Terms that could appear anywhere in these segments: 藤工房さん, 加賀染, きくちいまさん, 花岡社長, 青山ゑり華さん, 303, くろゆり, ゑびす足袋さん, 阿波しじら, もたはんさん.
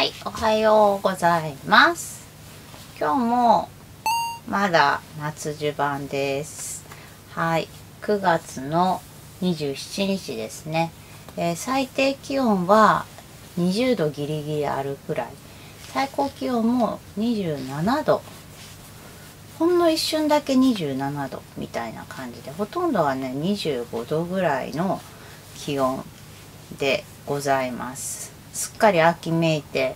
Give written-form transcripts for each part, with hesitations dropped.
はい、おはようございます。今日もまだ夏襦袢です。はい、9月の27日ですね。最低気温は20度ギリギリあるくらい。最高気温も27度。ほんの一瞬だけ27度みたいな感じで、ほとんどはね、25度ぐらいの気温でございます。すっかり秋めいて、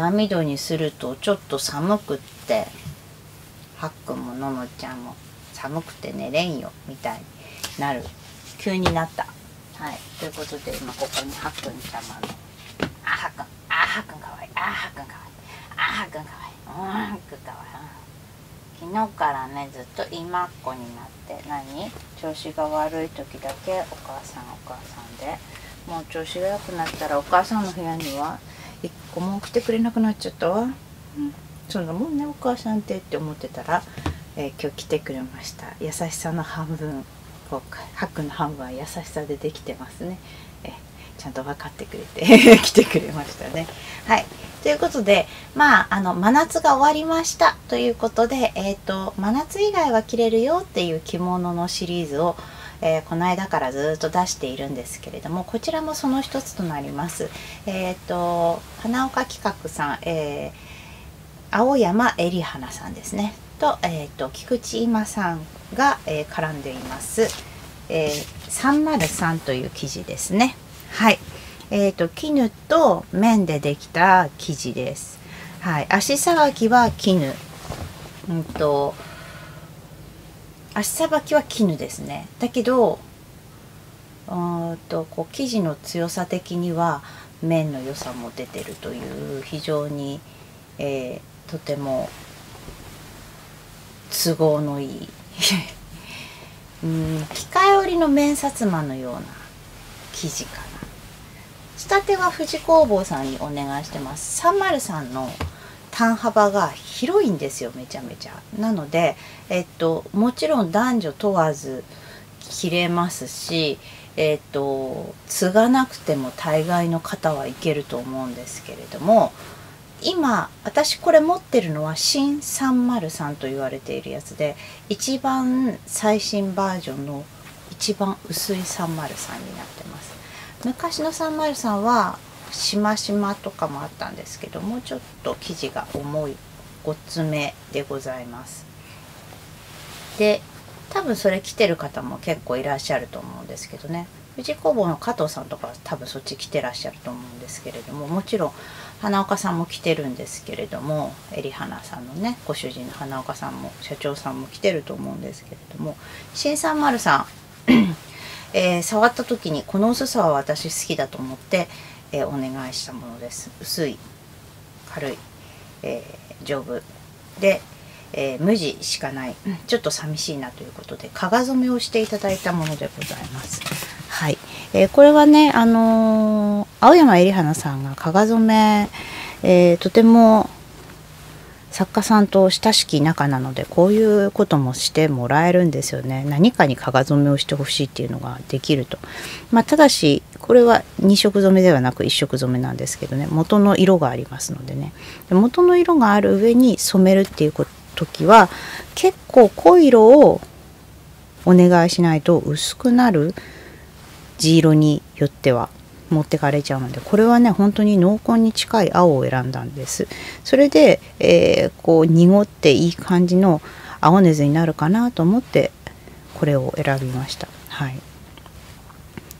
網戸にするとちょっと寒くって、はっくんもののちゃんも寒くて寝れんよみたいになる、急になった。はい、ということで今ここにはっくんちゃまのはっくんかわいい、昨日からねずっと今っ子になって、調子が悪い時だけお母さんお母さんで、もう調子が良くなったらお母さんの部屋には一個も来てくれなくなっちゃったわ。そんなもんね、お母さんってって思ってたら、今日来てくれました。優しさの半分、ハックの半分は優しさでできてますね。ちゃんと分かってくれて来てくれましたね。はい、ということで、まあ真夏が終わりましたということで、真夏以外は着れるよっていう着物のシリーズをこの間からずっと出しているんですけれども、こちらもその一つとなります。花岡企画さん、青山えりはなさんですねと、菊池今さんが、絡んでいます、303という生地ですね。はい、絹と綿でできた生地です。はい、足さばきは絹、足さばきは絹ですね。だけどこう生地の強さ的には綿の良さも出てるという、非常に、とても都合のいい機械織りの綿薩摩のような生地かな。仕立ては富士工房さんにお願いしてます。303の単幅が広いんですよ、めちゃめちゃ。なので、もちろん男女問わず着れますし、継がなくても大概の方はいけると思うんですけれども、今私これ持ってるのは新303と言われているやつで、一番最新バージョンの一番薄い303になってます。昔の303はしましまとかもあったんですけど、もうちょっと生地が重いごつめでございます。で、多分それ着てる方も結構いらっしゃると思うんですけどね、富士工房の加藤さんとかは多分そっち着てらっしゃると思うんですけれども、もちろん花岡さんも着てるんですけれども、えりはなさんのねご主人の花岡さんも社長さんも着てると思うんですけれども、新303触った時にこの薄さは私好きだと思ってお願いしたものです。薄い、軽い、丈夫で、無地しかない、ちょっと寂しいなということで加賀染めをしていただいたものでございます。はい、これはね、青山えりはなさんが加賀染め、とても作家さんと親しき仲なので、こういうこともしてもらえるんですよね。何かに加賀染めをしてほしいっていうのができると。まあ、ただしこれは2色染めではなく1色染めなんですけどね、元の色がありますのでね、元の色がある上に染めるっていう時は結構濃い色をお願いしないと薄くなる地色によっては持ってかれちゃうので、これはね本当に濃紺に近い青を選んだんです。それで、こう濁っていい感じの青ねずになるかなと思ってこれを選びました。はい、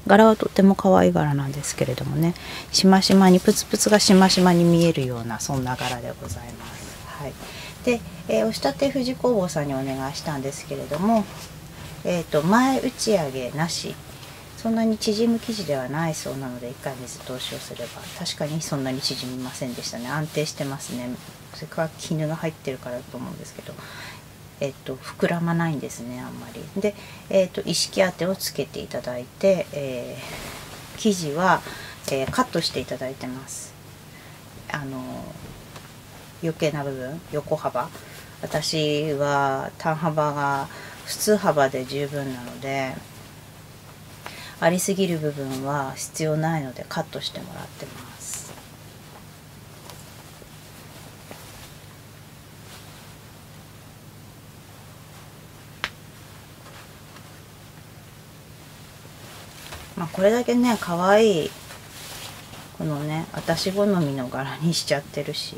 柄はとっても可愛い柄なんですけれどもね、しましまにプツプツがしましまに見えるような、そんな柄でございます。はい、で、お仕立て富士工房さんにお願いしたんですけれども、前打ち上げなし、そんなに縮む生地ではないそうなので、一回水通しをすれば確かにそんなに縮みませんでしたね。安定してますね。それから絹が入ってるからだと思うんですけど、膨らまないんですね、あんまり。で、意識当てをつけていただいて、生地は、カットしていただいてます。余計な部分、横幅、私は単幅が普通幅で十分なので、ありすぎる部分は必要ないのでカットしてもらってます。まあ、これだけね可愛いこのね私好みの柄にしちゃってるし、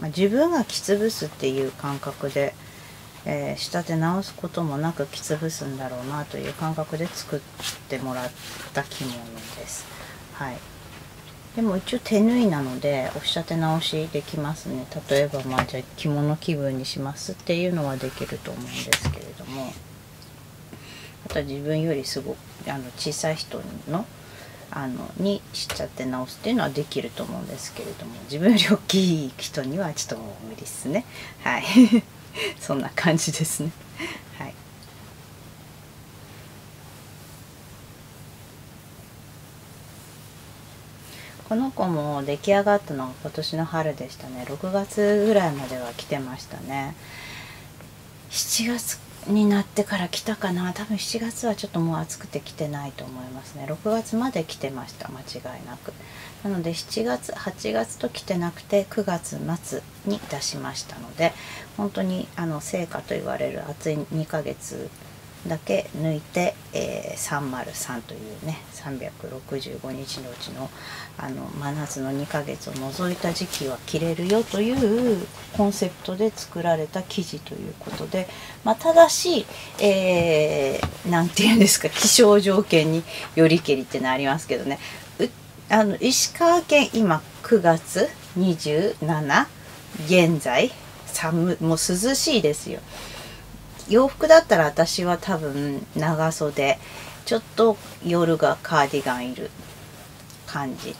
まあ、自分が着つぶすっていう感覚で、仕立て直すこともなく着つぶすんだろうなという感覚で作ってもらった着物です。はい、でも一応手縫いなのでお仕立て直しできますね。例えばまあじゃあ着物気分にしますっていうのはできると思うんですけれども、あとは自分よりすごく小さい人のにしちゃって直すっていうのはできると思うんですけれども、自分より大きい人にはちょっともう無理っすね。はいそんな感じですね。はい、この子も出来上がったのが今年の春でしたね。6月ぐらいまでは来てましたね。7月になってから来たかな。多分7月はちょっともう暑くて来てないと思いますね。6月まで来てました間違いなく。なので7月8月と来てなくて9月末に出しましたので、本当に盛夏と言われる暑い2ヶ月だけ抜いて、303というね365日のうちの真夏の2ヶ月を除いた時期は着れるよというコンセプトで作られた生地ということで、まあ、ただし、なんていうんですか、気象条件によりけりってのありますけどね、石川県今9月27現在もう涼しいですよ。洋服だったら私は多分長袖ちょっと夜がカーディガンいる感じ、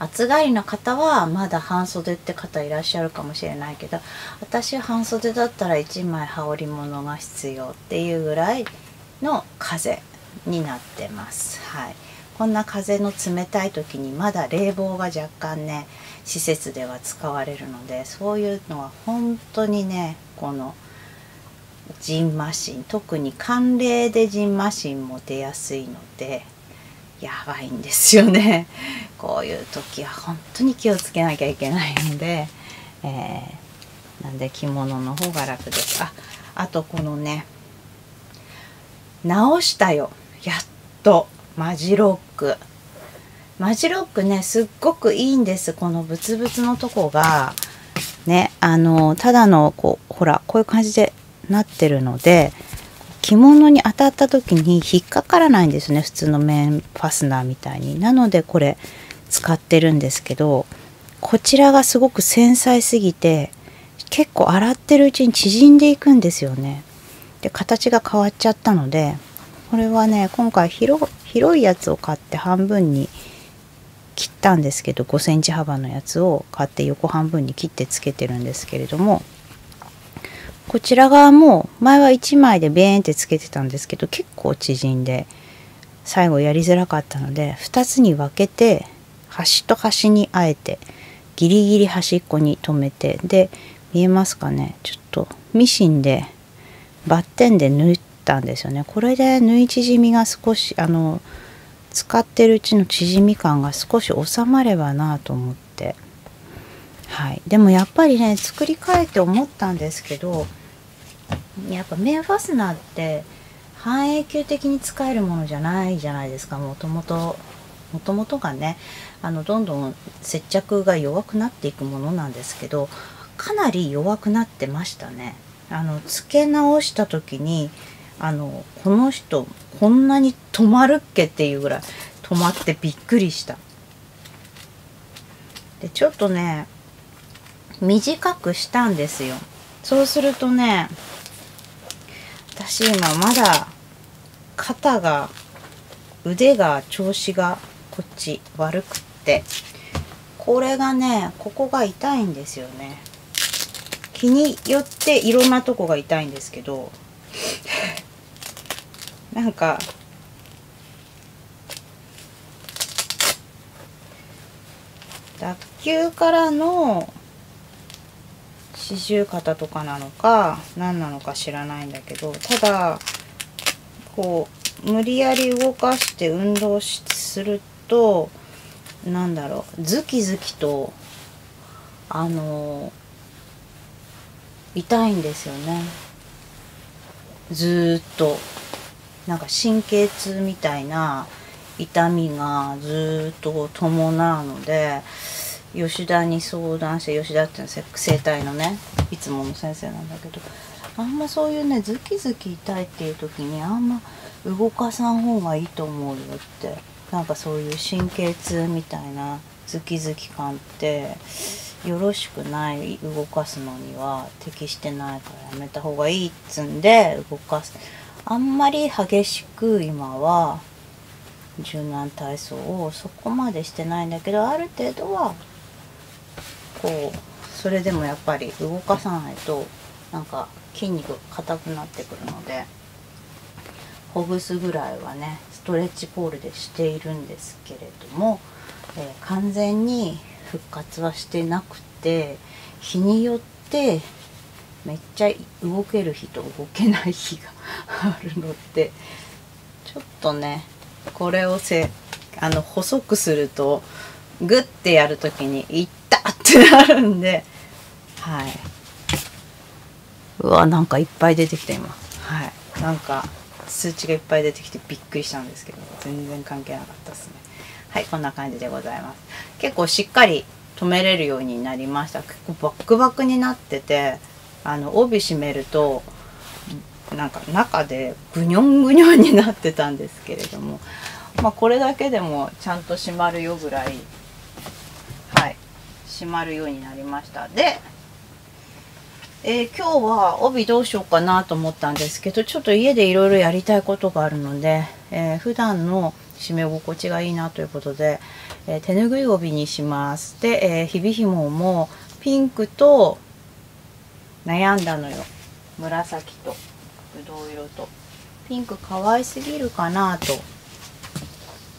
暑がりの方はまだ半袖って方いらっしゃるかもしれないけど、私は半袖だったら1枚羽織物が必要っていうぐらいの風になってます。はい、こんな風の冷たい時にまだ冷房が若干ね施設では使われるので、そういうのは本当にねこのじんましん、特に寒冷でじんましんも出やすいのでやばいんですよね。こういう時は本当に気をつけなきゃいけないので、なんで着物の方が楽です。あとこのね直したよやっとマジロック。マジロックねすっごくいいんです。このブツブツのとこがねただのこうほらこういう感じでなってるので着物に当たった時に引っかからないんですね、普通の面ファスナーみたいに。なのでこれ使ってるんですけど、こちらがすごく繊細すぎて結構洗ってるうちに縮んでいくんですよね。で形が変わっちゃったので、これはね今回広いやつを買って半分に切ったんですけど、5センチ幅のやつを買って横半分に切ってつけてるんですけれども、こちら側も前は1枚でベーンってつけてたんですけど結構縮んで最後やりづらかったので、2つに分けて端と端にあえてギリギリ端っこに留めて、で見えますかね、ちょっとミシンでバッテンで縫ったんですよね。これで縫い縮みが少し使ってるうちの縮み感が少し収まればなと思って。はい、でもやっぱりね作り変えて思ったんですけど、やっぱ面ファスナーって半永久的に使えるものじゃないじゃないですか。もともとがねどんどん接着が弱くなっていくものなんですけど、かなり弱くなってましたね。付け直した時にこの人こんなに止まるっけっていうぐらい止まってびっくりした。でちょっとね短くしたんですよ。そうするとね私今まだ腕が調子がこっち悪くって、これがねここが痛いんですよね。気によっていろんなとこが痛いんですけどなんか脱臼からの刺繍型とかなのか何なのか知らないんだけど、ただこう無理やり動かして運動するとなんだろうズキズキと痛いんですよね。ずーっとなんか神経痛みたいな痛みがずっと伴うので、吉田に相談して、吉田っていうのは整体のねいつもの先生なんだけど、あんまそういうねズキズキ痛いっていう時にあんま動かさん方がいいと思うよって、なんかそういう神経痛みたいなズキズキ感ってよろしくない、動かすのには適してないからやめた方がいいっつんで動かす。あんまり激しく今は柔軟体操をそこまでしてないんだけど、ある程度はこう、それでもやっぱり動かさないとなんか筋肉が硬くなってくるので、ほぐすぐらいはねストレッチポールでしているんですけれども、完全に復活はしてなくて、日によってめっちゃ動ける日と動けない日があるので、ちょっとねこれを細くするとグッてやるときに「いった!」ってなるんで、はい、うわなんかいっぱい出てきた今、はい、なんか数値がいっぱい出てきてびっくりしたんですけど、全然関係なかったですね。はい、こんな感じでございます。結構しっかり止めれるようになりました。結構バックバックになってて、帯締めるとなんか中でぐにょんぐにょんになってたんですけれども、まあ、これだけでもちゃんと締まるよぐらい、はい、締まるようになりました。で、今日は帯どうしようかなと思ったんですけど、ちょっと家でいろいろやりたいことがあるので、普段の締め心地がいいなということで、手ぬぐい帯にします。で、ひびひももピンクと悩んだのよ、紫と。ぶどう色とピンク可愛すぎるかなと、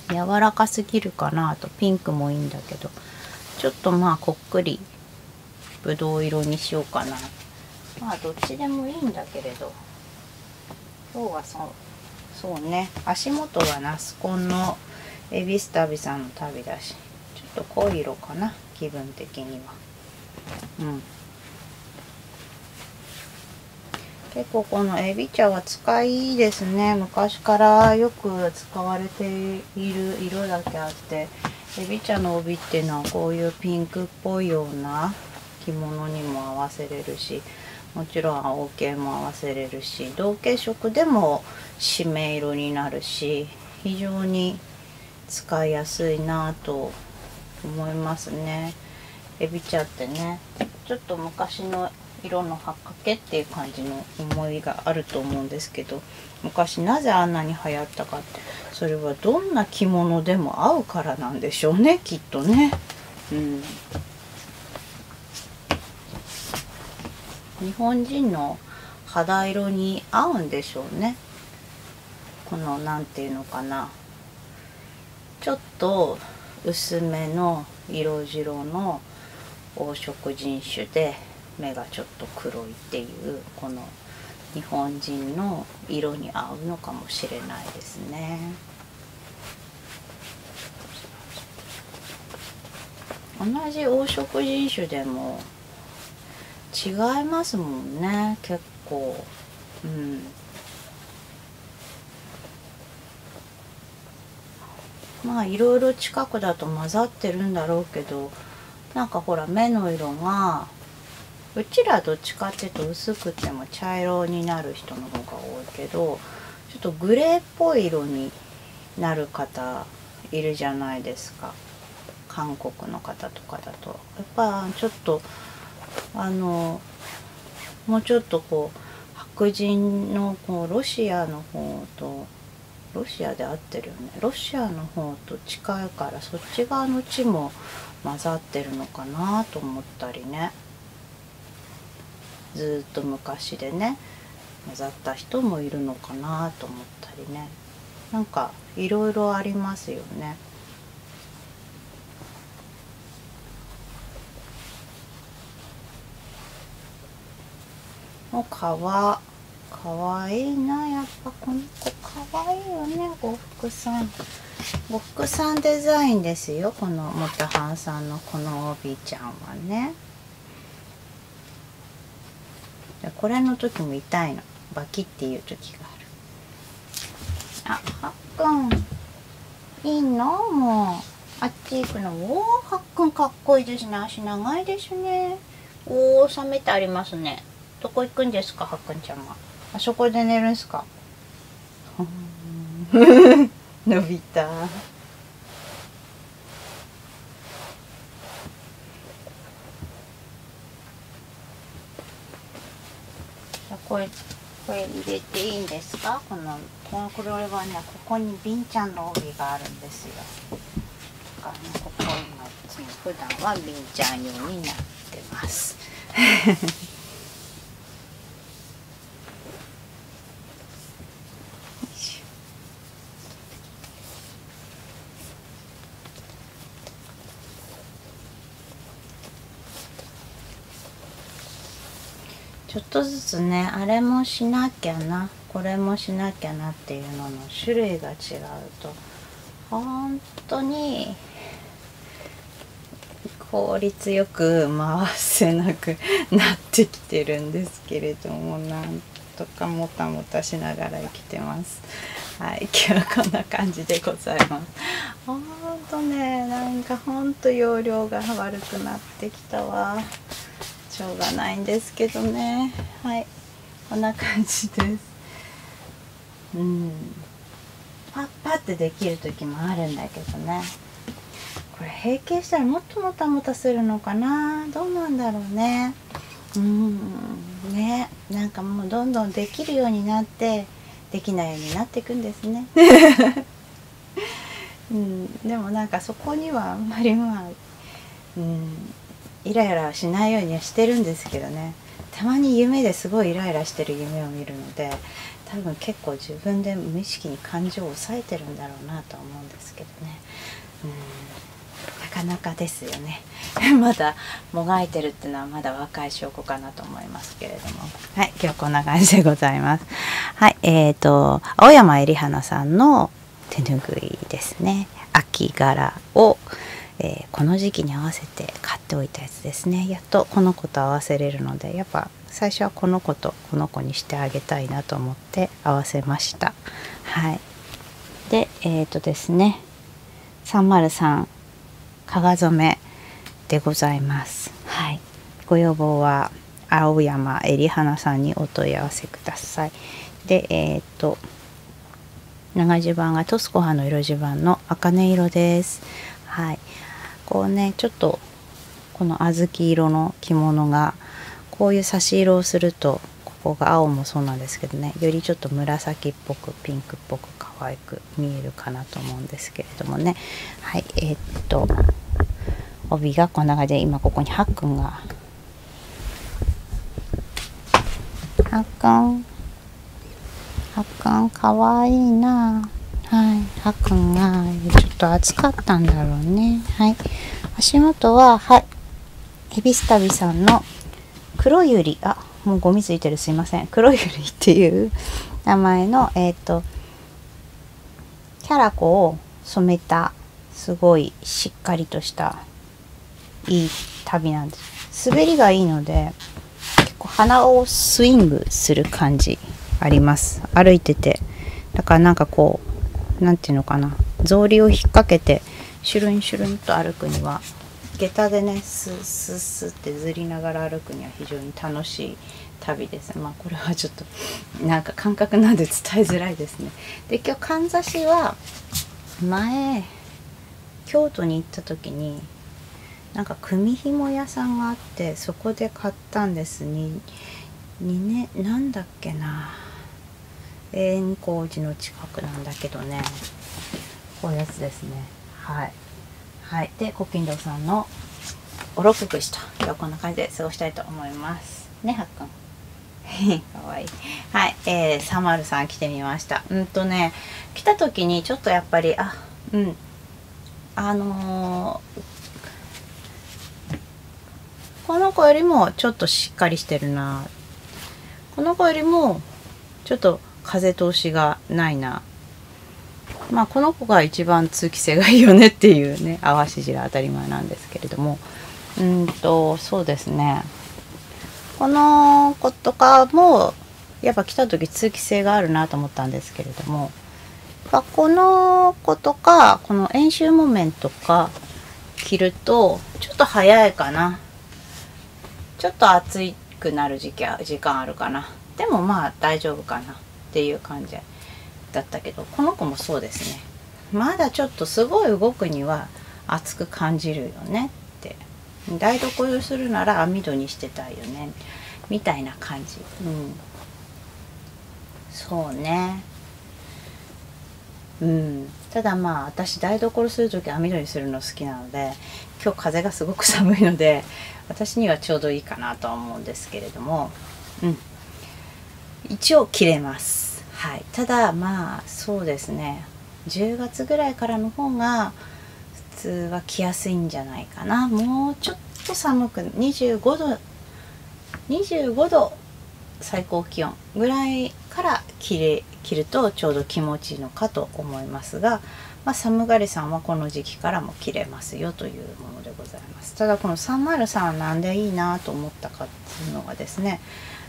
柔らかすぎるかなと、ピンクもいいんだけど、ちょっとまあこっくりぶどう色にしようかな。まあどっちでもいいんだけれど、今日はそうね、足元はナスコンのエビス旅さんの旅だし、ちょっと濃い色かな気分的には。うん。結構このエビ茶は使いですね。昔からよく使われている色だけあって、エビ茶の帯っていうのはこういうピンクっぽいような着物にも合わせれるし、もちろん青系も合わせれるし、同系色でも締め色になるし、非常に使いやすいなと思いますね。エビ茶ってね、ちょっと昔の色のはっかけっていう感じの思いがあると思うんですけど、昔なぜあんなに流行ったかって、それはどんな着物でも合うからなんでしょうね、きっとね。うん、日本人の肌色に合うんでしょうね。このなんていうのかな、ちょっと薄めの色白の黄色人種で目がちょっと黒いっていう、この日本人の色に合うのかもしれないですね。同じ黄色人種でも違いますもんね、結構。うん。まあいろいろ近くだと混ざってるんだろうけど、なんかほら目の色が、うちらどっちかっていうと薄くても茶色になる人の方が多いけど、ちょっとグレーっぽい色になる方いるじゃないですか、韓国の方とかだと。やっぱちょっともうちょっとこう白人のこうロシアの方と、ロシアで合ってるよね、ロシアの方と近いから、そっち側の地も混ざってるのかなと思ったりね。ずっと昔でね混ざった人もいるのかなと思ったりね、なんかいろいろありますよね。もうかわいいな、やっぱこの子かわいいよね、呉服さん。呉服さんデザインですよ、このもたはんさんのこの帯ちゃんはね。これの時も痛いの、バキっていう時がある。あ、はっくんいいの？もうあっち行くの。おお、はっくんかっこいいですね。足長いですね。おお、収めてありますね。どこ行くんですか、はっくんちゃんは。あそこで寝るんすか。伸びた。これ入れていいんですか？これはね、ここにビンちゃんの帯があるんですよ。だからね、ここ今普段はビンちゃん用になってます。ちょっとずつね、あれもしなきゃな、これもしなきゃなっていうのの種類が違うと、本当に効率よく回せなくなってきてるんですけれども、なんとかもたもたしながら生きてます。はい、今日はこんな感じでございます。ほんとね、なんかほんと容量が悪くなってきたわ。しょうがないんですけどね。はい、こんな感じです。パッパってできる時もあるんだけどね。これ閉経したらもっともたもたするのかな。どうなんだろうね。ね、なんかもうどんどんできるようになってできないようになっていくんですね。でもなんかそこにはあんまりまあイライラしないようにはしてるんですけどね。たまに夢ですごいイライラしてる夢を見るので、多分結構自分で無意識に感情を抑えてるんだろうなと思うんですけどね。なかなかですよね。まだもがいてるっていうのはまだ若い証拠かなと思いますけれども。はい、今日こんな感じでございます。はい、青山えりはなさんの手ぬぐいですね。秋柄をこの時期に合わせて買っておいたやつですね。やっとこの子と合わせれるので、やっぱ最初はこの子とこの子にしてあげたいなと思って合わせました。はい。で、ですね、303加賀染めでございます。はい。ご要望は青山えりはなさんにお問い合わせください。で、長地盤がトスコ派の色地盤の茜色です。はい。こうね、ちょっとこの小豆色の着物がこういう差し色をすると、ここが青もそうなんですけどね、よりちょっと紫っぽくピンクっぽく可愛く見えるかなと思うんですけれどもね。はい、帯がこんな感じで、今ここにはっくんがはっくんかわいいな。はい、はっくんがちょっと暑かったんだろうね。はい、足元は、はい、エビスタビさんの黒ゆり、あ、もうゴミついてる、すいません。黒ゆりっていう名前のキャラ子を染めた、すごいしっかりとしたいい旅なんです。滑りがいいので、結構鼻をスイングする感じあります、歩いてて。だからなんかこう、なんていうのかな、草履を引っ掛けてシュルンシュルンと歩くには、下駄でね、スッスッスッってずりながら歩くには非常に楽しい旅です。まあこれはちょっとなんか感覚なんで伝えづらいですね。で、今日かんざしは前京都に行った時になんか組紐屋さんがあって、そこで買ったんです。2年なんだっけな、円光寺の近くなんだけどね、こういうやつですね。はい、はい、で古金堂さんのおろくくしと、今日はこんな感じで過ごしたいと思いますね。はっくんかわいい。はい、303来てみました。ね、来た時にちょっとやっぱりこの子よりもちょっとしっかりしてるな、この子よりもちょっと風通しがないな。まあこの子が一番通気性がいいよねっていうね、淡しじら当たり前なんですけれども、そうですね、この子とかもやっぱ来た時通気性があるなと思ったんですけれども、この子とかこの円周モメントか着るとちょっと早いかな。ちょっと暑くなる時間あるかな。でもまあ大丈夫かなっていう感じだったけど、この子もそうですね。まだちょっとすごい動くには暑く感じるよねって、台所をするなら網戸にしてたいよねみたいな感じ。うん、そうね。うん、ただまあ私台所する時網戸にするの好きなので、今日風がすごく寒いので私にはちょうどいいかなとは思うんですけれども、うん、一応着れます。はい、ただまあそうですね、10月ぐらいからの方が普通は着やすいんじゃないかな。もうちょっと寒く25度最高気温ぐらいから着るとちょうど気持ちいいのかと思いますが、まあ、寒がりさんはこの時期からも着れますよというものでございます。ただこの303はなんでいいなと思ったかっていうのがですね、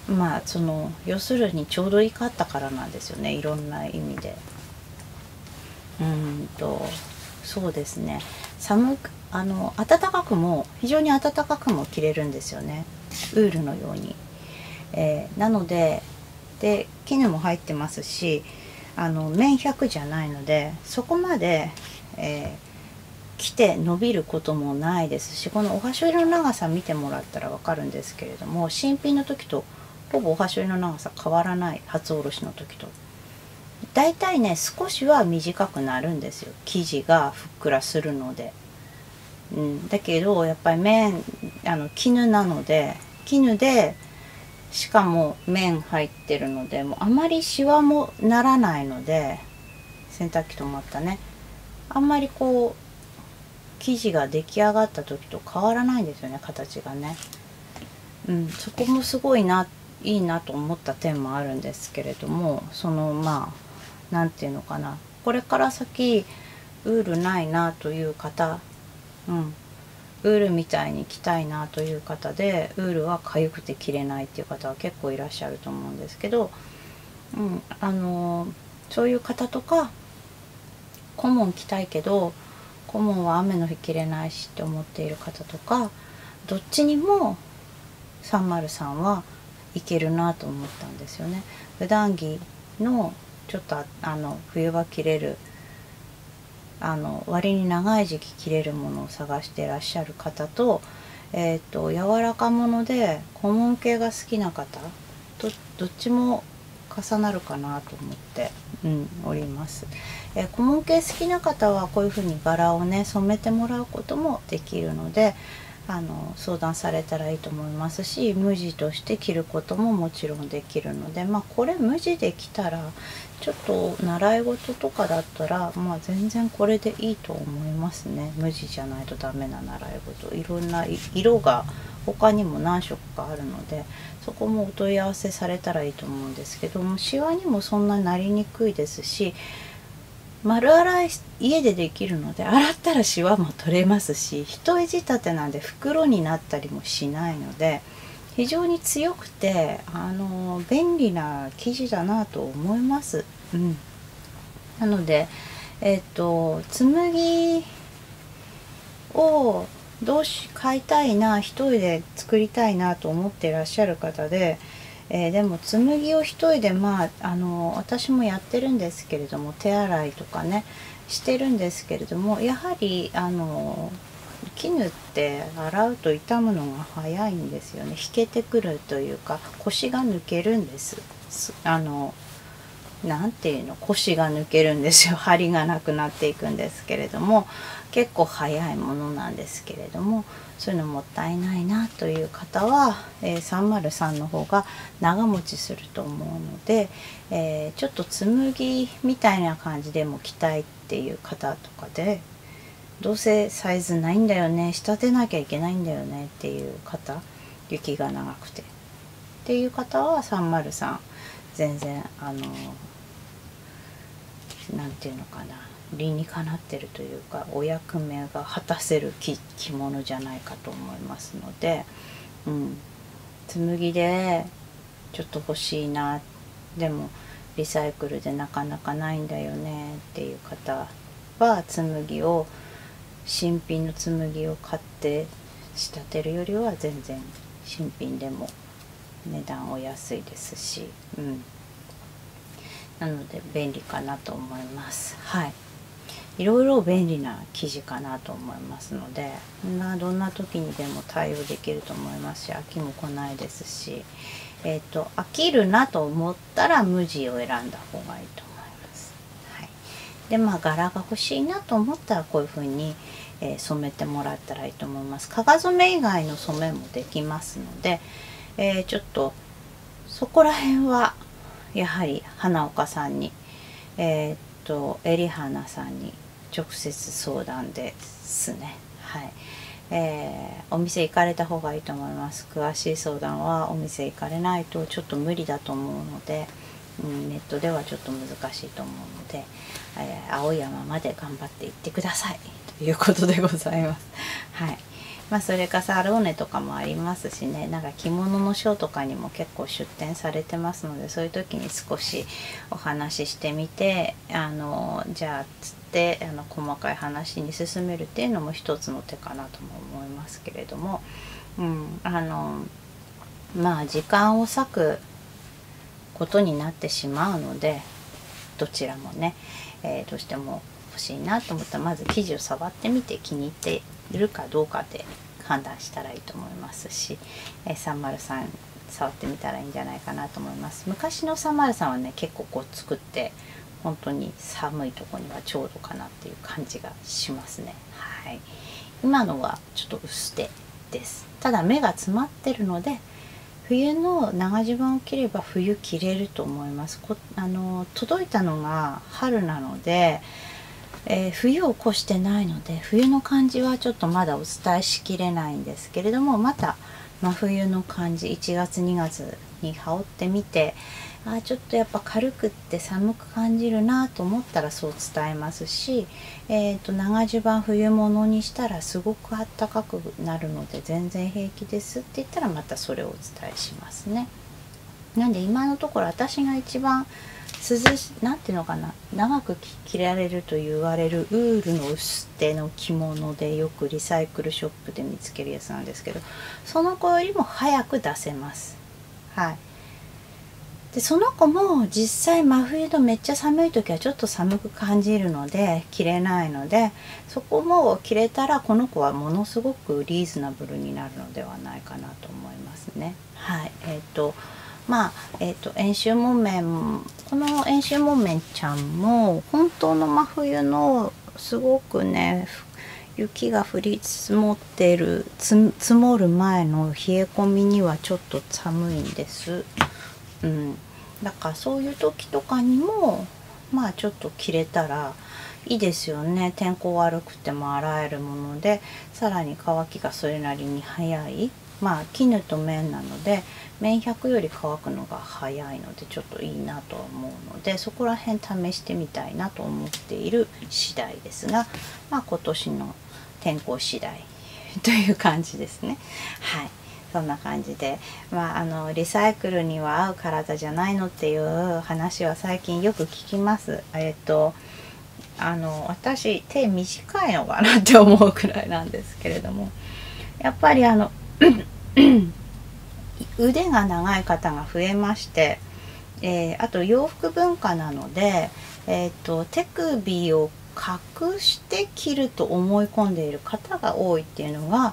まあその要するにちょうどいいかったからなんですよね、いろんな意味で。そうですね、暖かくも非常に暖かくも着れるんですよね、ウールのように。なので絹も入ってますし、綿100じゃないのでそこまで、着て伸びることもないですし、このお箸折りの長さ見てもらったら分かるんですけれども、新品の時とほぼお箸折りの長さ変わらない。初おろしの時とだいたいね、少しは短くなるんですよ、生地がふっくらするので。うん、だけどやっぱり絹なので、絹でしかも綿入ってるので、もうあまりシワもならないので、洗濯機止まったね、あんまりこう生地が出来上がった時と変わらないんですよね、形がね。うん、そこもすごいないいなと思った点もあるんですけれども、そのまあなんていうのかな、これから先ウールないなという方、うん。ウールみたいに着たいなという方で、ウールはかゆくて着れないっていう方は結構いらっしゃると思うんですけど、うん、そういう方とか顧問着たいけど顧問は雨の日着れないしって思っている方とか、どっちにも303はいけるなと思ったんですよね。普段着のちょっと冬場着れる、割に長い時期着れるものを探していらっしゃる方と、柔らか物で小紋系が好きな方とどっちも重なるかなと思って、うん、おります。小紋系好きな方はこういうふうに柄をね染めてもらうこともできるので、相談されたらいいと思いますし、無地として着ることももちろんできるので、まあこれ無地で着たらちょっと習い事とかだったら、まあ全然これでいいと思いますね。無地じゃないとダメな習い事、いろんな色が他にも何色かあるので、そこもお問い合わせされたらいいと思うんですけども、シワにもそんなになりにくいですし、丸洗い家でできるので洗ったらシワも取れますし、一重仕立てなんで袋になったりもしないので、非常に強くて便利な生地だなと思います。うん、なので紬をどうし買いたいな、一重で作りたいなと思っていらっしゃる方で、でも紬を一重で、まあ私もやってるんですけれども、手洗いとかねしてるんですけれども、やはり絹って洗うと傷むのが早いんですよね。引けてくるというか、腰が抜けるんです。なんていうの、腰が抜けるんですよ。針がなくなっていくんですけれども、結構早いものなんですけれども、そういうのもったいないなという方は、303の方が長持ちすると思うので、ちょっと紬みたいな感じでも着たいっていう方とかで、どうせサイズないんだよね、仕立てなきゃいけないんだよねっていう方、雪が長くてっていう方は303全然なんていうのかな、理にかなってるというか、お役目が果たせる着物じゃないかと思いますので、うん、紬でちょっと欲しいな、でもリサイクルでなかなかないんだよねっていう方は、紬を新品の紬を買って仕立てるよりは全然新品でも値段お安いですし、うん、なので便利かなと思います。はい、いろいろ便利な生地かなと思いますので、どんな時にでも対応できると思いますし、飽きも来ないですし、飽きるなと思ったら無地を選んだ方がいいと思います。はい、で柄が欲しいなと思ったらこういう風に、染めてもらったらいいと思います。加賀染め以外の染めもできますので、ちょっとそこら辺はやはり花岡さんに衿花さんに直接相談ですね。はい、お店行かれた方がいいと思います。詳しい相談はお店行かれないとちょっと無理だと思うので、ネットではちょっと難しいと思うので、青山まで頑張って行ってくださいということでございます。はい、それかサローネとかもありますしね、着物のショーとかにも結構出展されてますので、そういう時に少しお話ししてみて、じゃあつって細かい話に進めるっていうのも一つの手かなとも思いますけれども、うん、時間を割くことになってしまうので、どちらもね、どうしても欲しいなと思ったらまず生地を触ってみて気に入っているかどうかで判断したらいいと思いますし、303触ってみたらいいんじゃないかなと思います。昔の303はね結構作って本当に寒いとこにはちょうどかなっていう感じがしますね。はい、今のはちょっと薄手です。ただ目が詰まってるので冬の長襦袢を着れば冬着れると思います。届いたのが春なので、冬を越してないので冬の感じはちょっとまだお伝えしきれないんですけれども、また真冬の感じ1月2月に羽織ってみて、ちょっとやっぱ軽くって寒く感じるなと思ったらそう伝えますし、長襦袢冬物にしたらすごくあったかくなるので全然平気ですって言ったらまたそれをお伝えしますね。なんで今のところ私が一番なんていうのかな、長く着られると言われるウールの薄手の着物で、よくリサイクルショップで見つけるやつなんですけど、その子よりも早く出せます。はい、でその子も実際真冬のめっちゃ寒い時はちょっと寒く感じるので着れないので、そこも着れたらこの子はものすごくリーズナブルになるのではないかなと思いますね。はい、遠州木綿、この遠州木綿ちゃんも本当の真冬のすごくね雪が降り積もっている積もる前の冷え込みにはちょっと寒いんです。うん、だからそういう時とかにもちょっと着れたらいいですよね。天候悪くても洗えるもので、さらに乾きがそれなりに早い。絹と綿なので綿100より乾くのが早いのでちょっといいなと思うので、そこら辺試してみたいなと思っている次第ですが、今年の天候次第という感じですね。はい、そんな感じで、リサイクルには合う体じゃないのっていう話は最近よく聞きます。私手短いのかなって思うくらいなんですけれども、やっぱり腕が長い方が増えまして、あと洋服文化なので、手首を隠して着ると思い込んでいる方が多いっていうのが、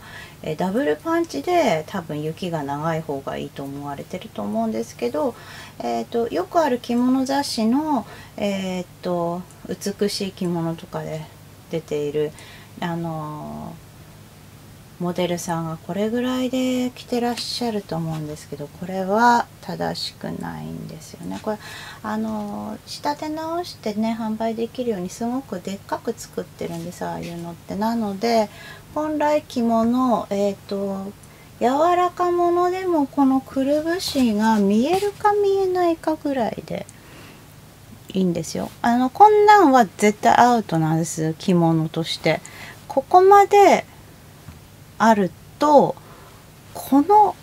ダブルパンチで多分雪が長い方がいいと思われてると思うんですけど、よくある着物雑誌の、美しい着物とかで出ているモデルさんがこれぐらいで着てらっしゃると思うんですけど、これは正しくないんですよね。これ仕立て直してね販売できるようにすごくでっかく作ってるんです、ああいうのって。なので本来着物、柔らか物でもこのくるぶしが見えるか見えないかぐらいでいいんですよ。こんなんは絶対アウトなんです、着物として。ここまであるとこの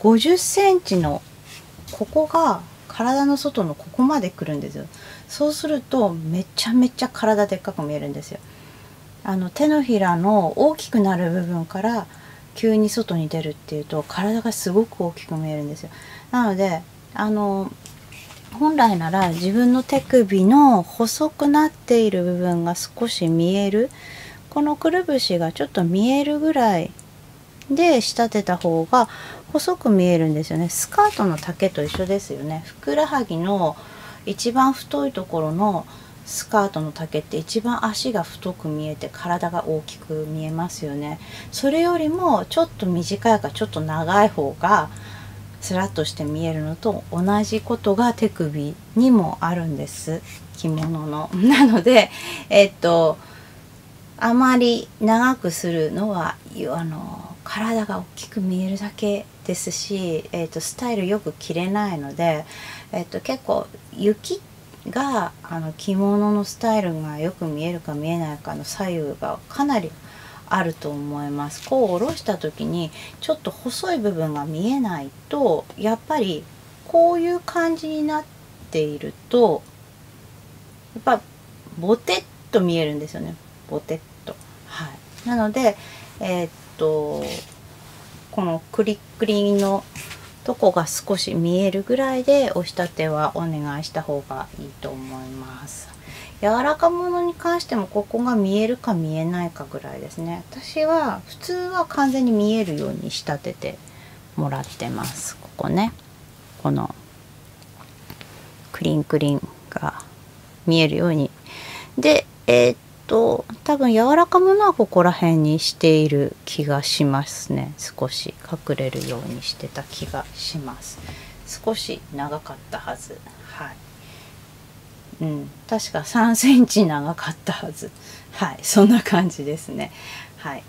50センチのここが体の外のここまで来るんですよ。そうするとめちゃめちゃ体でっかく見えるんですよ。手のひらの大きくなる部分から急に外に出るっていうと体がすごく大きく見えるんですよ。なので本来なら自分の手首の細くなっている部分が少し見える、このくるぶしがちょっと見えるぐらいで仕立てた方が細く見えるんですよね。スカートの丈と一緒ですよね。ふくらはぎの一番太いところのスカートの丈って一番足が太く見えて体が大きく見えますよね。それよりもちょっと短いかちょっと長い方がスラッとして見えるのと同じことが手首にもあるんです、着物の。なのであまり長くするのは体が大きく見えるだけですし、スタイルよく着れないので、結構雪が着物のスタイルがよく見えるか見えないかの左右がかなりあると思います。こう下ろした時にちょっと細い部分が見えないと、やっぱりこういう感じになっているとやっぱボテッと見えるんですよね。ボテッと、はい、なのでこのクリックリのとこが少し見えるぐらいでお仕立てはお願いした方がいいと思います。柔らかものに関してもここが見えるか見えないかぐらいですね。私は普通は完全に見えるように仕立ててもらってます。ここね、このクリンクリンが見えるように。で、多分柔らかものはここら辺にしている気がしますね。少し隠れるようにしてた気がします。少し長かったはず。はい。うん、確か3センチ長かったはず。はい、そんな感じですね。はい。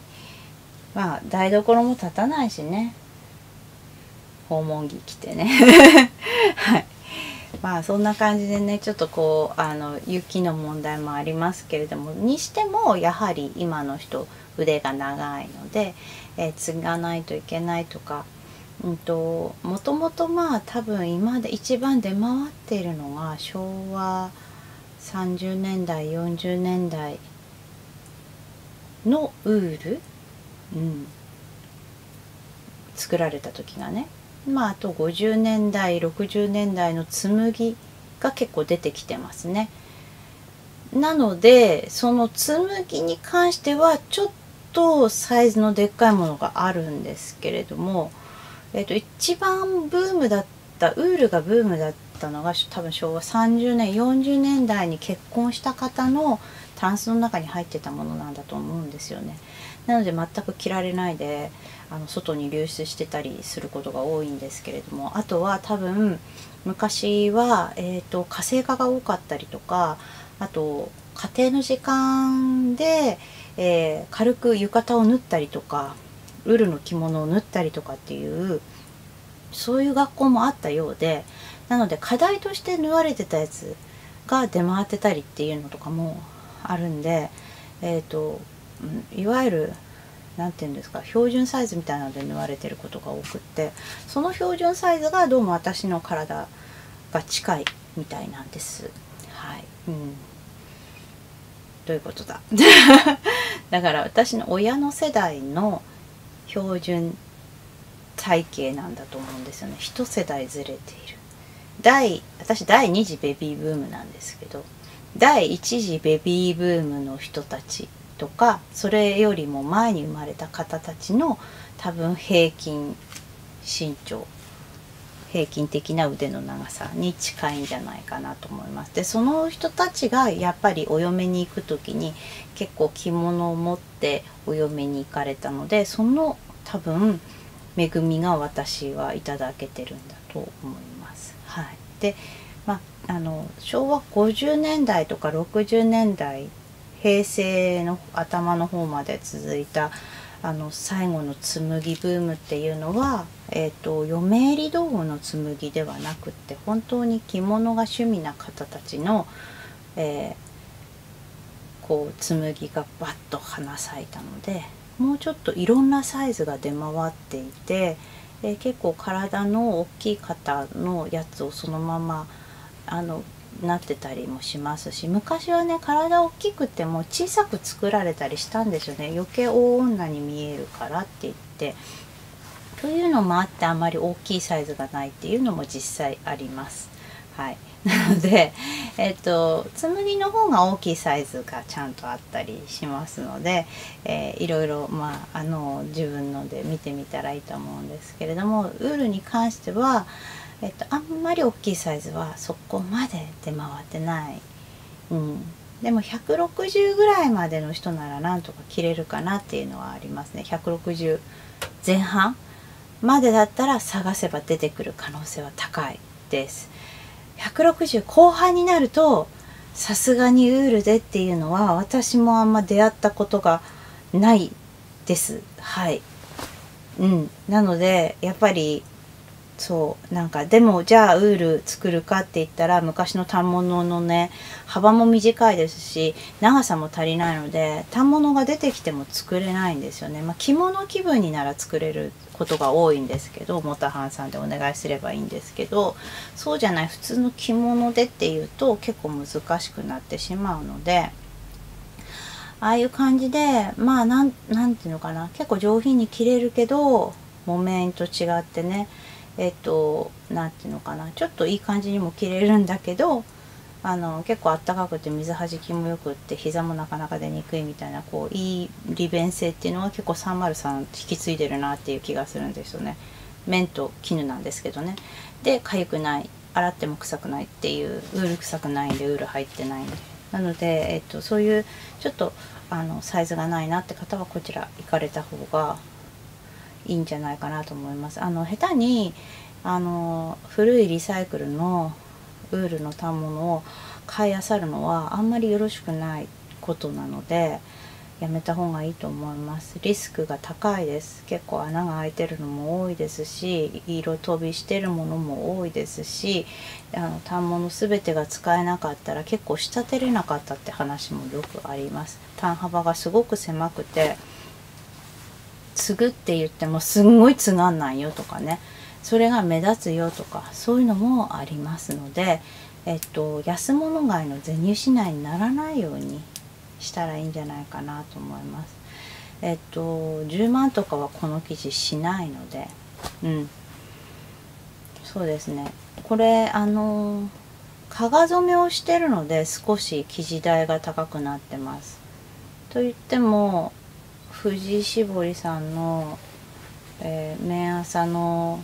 まあ、台所も立たないしね。訪問着着てね。はい。まあ、そんな感じでね、ちょっとこう、雪の問題もありますけれども、にしても、やはり今の人、腕が長いので、継がないといけないとか、もともとまあ多分今で一番出回っているのが昭和30年代40年代のウール、うん、作られた時がね、まああと50年代60年代の紬が結構出てきてますね。なのでその紬に関してはちょっとサイズのでっかいものがあるんですけれども。一番ブームだったウールがブームだったのが多分昭和30年40年代に結婚した方のタンスの中に入ってたものなんだと思うんですよね。なので全く着られないで外に流出してたりすることが多いんですけれども、あとは多分昔は、家政科が多かったりとか、あと家庭の時間で、軽く浴衣を縫ったりとか。ウールの着物を縫ったりとかっていうそういう学校もあったようで、なので課題として縫われてたやつが出回ってたりっていうのとかもあるんで、いわゆる何て言うんですか、標準サイズみたいなので縫われてることが多くって、その標準サイズがどうも私の体が近いみたいなんです。はい、うんどういうことだだから私の親の世代の標準体型なんだと思うんですよね。一世代ずれている。私第2次ベビーブームなんですけど、第1次ベビーブームの人たちとか、それよりも前に生まれた方たちの多分平均身長、平均的な腕の長さに近いんじゃないかなと思います。で、その人たちがやっぱりお嫁に行く時に結構着物を持ってお嫁に行かれたので、その多分恵みが私はいただけてるんだと思います。はい、で、まあ、昭和50年代とか60年代平成の頭の方まで続いた最後の紬ブームっていうのは、嫁入り道具の紬ではなくって、本当に着物が趣味な方たちの、こう紬がバッと花咲いたので、もうちょっといろんなサイズが出回っていて、結構体の大きい方のやつをそのままなってたりもしますし、昔はね体大きくても小さく作られたりしたんですよね。余計大女に見えるからって言って、というのもあって、あまり大きいサイズがないっていうのも実際あります。はい、なので、紬の方が大きいサイズがちゃんとあったりしますので、いろいろ、自分ので見てみたらいいと思うんですけれども、ウールに関しては、あんまり大きいサイズはそこまで出回ってない、でも160ぐらいまでの人ならなんとか着れるかなっていうのはありますね。160前半までだったら探せば出てくる可能性は高いです。160後半になるとさすがにウールでっていうのは私もあんま出会ったことがないです。はい、なのでやっぱりそうなんか、でもじゃあウール作るかって言ったら、昔の反物のね幅も短いですし長さも足りないので、反物が出てきても作れないんですよね。着物気分になら作れることが多いんですけど、モタハンさんでお願いすればいいんですけど、そうじゃない普通の着物でっていうと結構難しくなってしまうので、ああいう感じでなんていうのかな、結構上品に着れるけど木綿と違ってね、なんていうのかな、ちょっといい感じにも着れるんだけど、結構あったかくて水はじきもよくって膝もなかなか出にくいみたいな、こういい利便性っていうのは結構303引き継いでるなっていう気がするんですよね。綿と絹なんですけどね。で痒くない、洗っても臭くないっていう、ウール臭くないんでウール入ってないんで、なので、そういうちょっとサイズがないなって方はこちら行かれた方がいいんじゃないかなと思います。下手に古いリサイクルのウールの反物を買い漁るのはあんまりよろしくないことなので、やめた方がいいと思います。リスクが高いです。結構穴が開いてるのも多いですし、色飛びしてるものも多いですし、反物全てが使えなかったら結構仕立てれなかったって話もよくあります。単幅がすごく狭くて、継ぐって言ってもすんごい継がんないよとかね、それが目立つよとか、そういうのもありますので、安物買いの税入しないにならないようにしたらいいんじゃないかなと思います。10万とかはこの生地しないので、そうですね、これ加賀染めをしてるので少し生地代が高くなってます。と言っても藤井絞りさんの綿麻の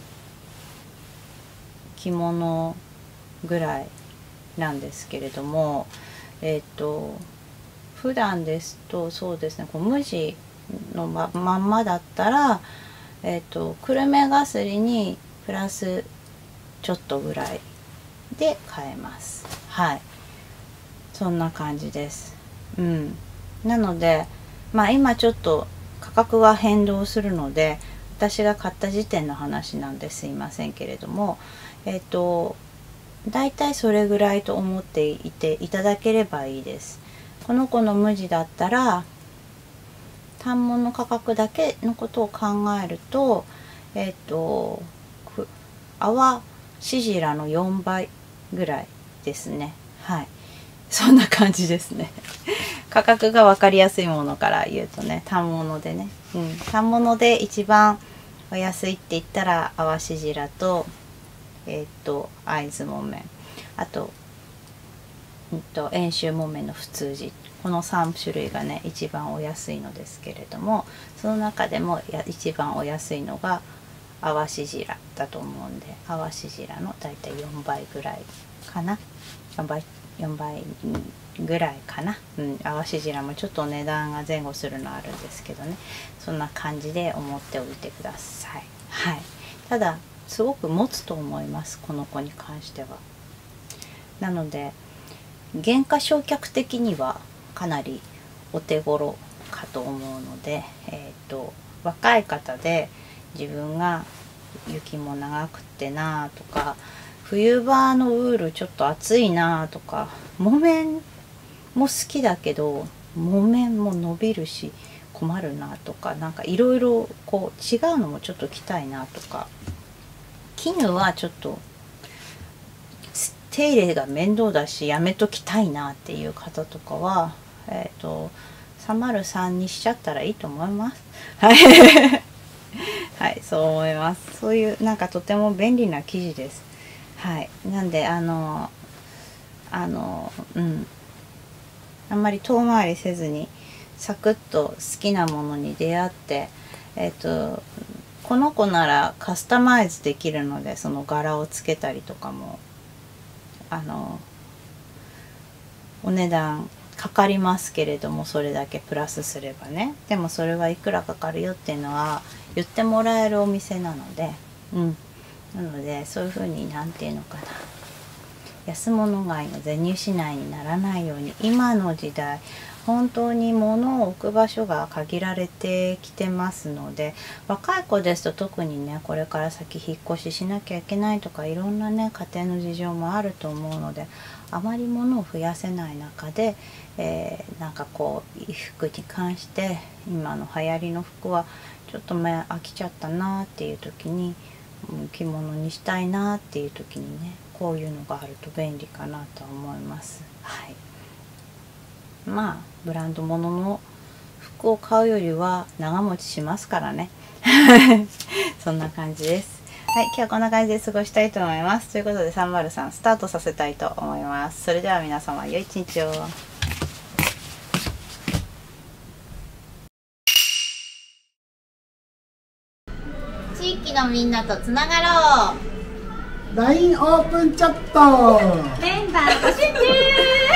着物ぐらいなんですけれども、普段ですとそうですね、こう無地の まんまだったら、くるめがすりにプラスちょっとぐらいで買えます。はい、そんな感じです。なので今ちょっと価格は変動するので、私が買った時点の話なんですいませんけれども、だいたいそれぐらいと思っていていただければいいです。この子の無地だったら反物価格だけのことを考えると、泡シジラの4倍ぐらいですね。はい、そんな感じですね。価格が分かりやすいものから言うとね、反物でね、反物で一番お安いって言ったら淡しじらと会津木綿、あと遠州木綿の普通地、この3種類がね一番お安いのですけれども、その中でも一番お安いのが淡しじらだと思うんで、淡しじらのだいたい4倍ぐらいかな、4倍ぐらいかな。淡しじらもちょっと値段が前後するのあるんですけどね、そんな感じで思っておいてください。はい、ただすごく持つと思います、この子に関しては。なので原価償却的にはかなりお手頃かと思うので、若い方で自分が雪も長くってなとか、冬場のウールちょっと暑いなとか、木綿も好きだけど木綿も伸びるし困るなとか、なんかいろいろこう違うのもちょっと着たいなとか、絹はちょっと手入れが面倒だしやめときたいなっていう方とかは、303にしちゃったらいいと思います。はいはい、そう思います。そういうなんかとても便利な生地です。はい、なんであんまり遠回りせずにサクッと好きなものに出会って、この子ならカスタマイズできるので、その柄をつけたりとかもお値段かかりますけれども、それだけプラスすればね。でもそれはいくらかかるよっていうのは言ってもらえるお店なので、うん、なのでそういうふうに何て言うのかな、安物買いの全入しないにならないように、今の時代本当に物を置く場所が限られてきてますので、若い子ですと特にね、これから先引っ越ししなきゃいけないとか、いろんなね家庭の事情もあると思うので、あまり物を増やせない中で、なんかこう衣服に関して、今の流行りの服はちょっと飽きちゃったなっていう時に、着物にしたいなっていう時にね、こういうのがあると便利かなと思います。はい。まあブランド物の服を買うよりは長持ちしますからねそんな感じです。はい、今日はこんな感じで過ごしたいと思います。ということで303スタートさせたいと思います。それでは皆様、良い一日を。地域のみんなとつながろう。 LINE オープンチャットメンバー募集中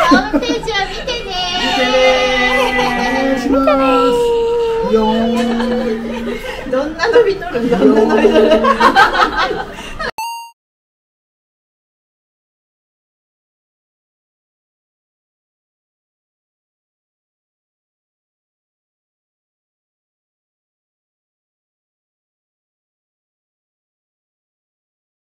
ホームページを見てねー。どんな伸びとるんだ。